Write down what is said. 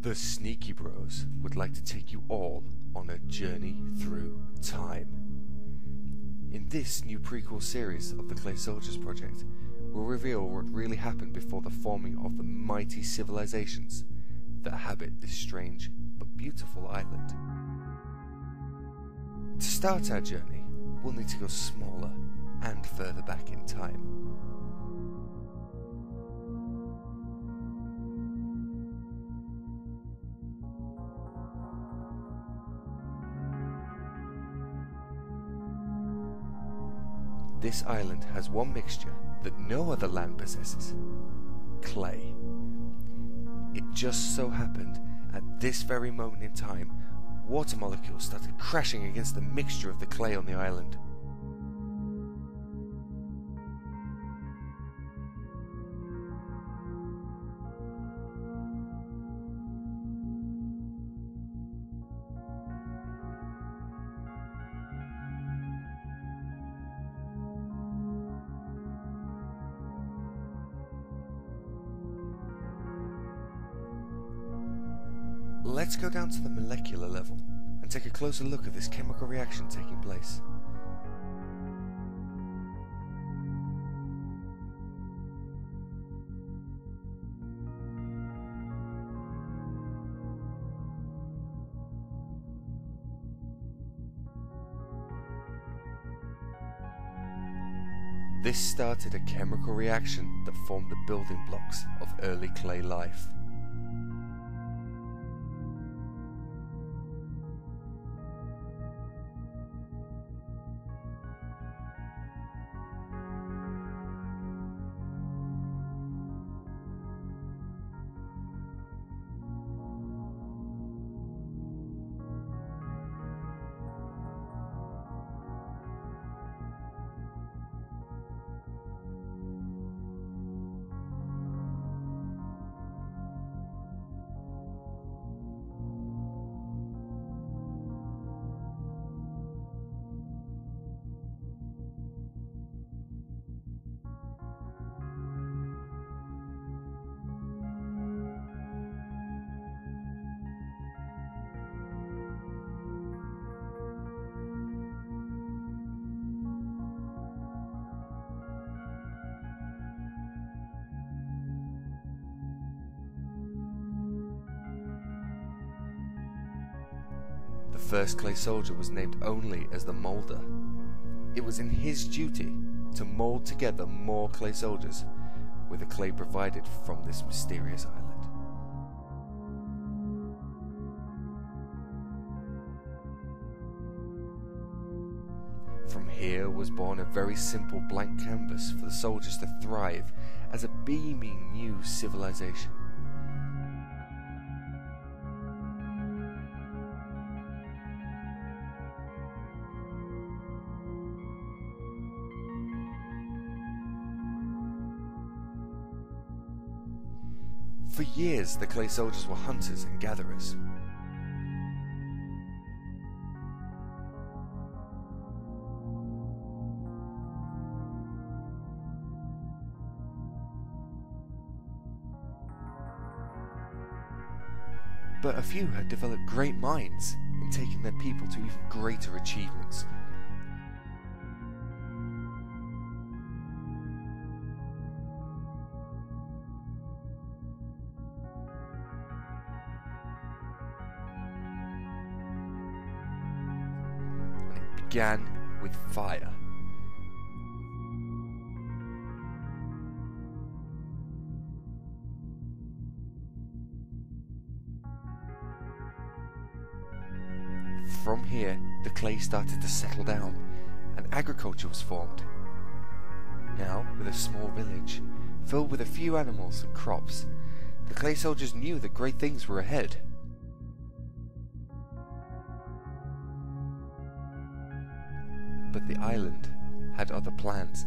The Sneaky Bros would like to take you all on a journey through time. In this new prequel series of the Clay Soldiers Project, we'll reveal what really happened before the forming of the mighty civilizations that habit this strange but beautiful island. To start our journey, we'll need to go smaller and further back in time. This island has one mixture that no other land possesses: clay. It just so happened, at this very moment in time, water molecules started crashing against the mixture of the clay on the island. Let's go down to the molecular level and take a closer look at this chemical reaction taking place. This started a chemical reaction that formed the building blocks of early clay life. The first clay soldier was named only as the Molder. It was in his duty to mold together more clay soldiers with the clay provided from this mysterious island. From here was born a very simple blank canvas for the soldiers to thrive as a beaming new civilization. For years, the clay soldiers were hunters and gatherers. But a few had developed great minds in taking their people to even greater achievements. Began with fire. From here, the clay started to settle down, and agriculture was formed. Now, with a small village, filled with a few animals and crops, the clay soldiers knew that great things were ahead. But the island had other plans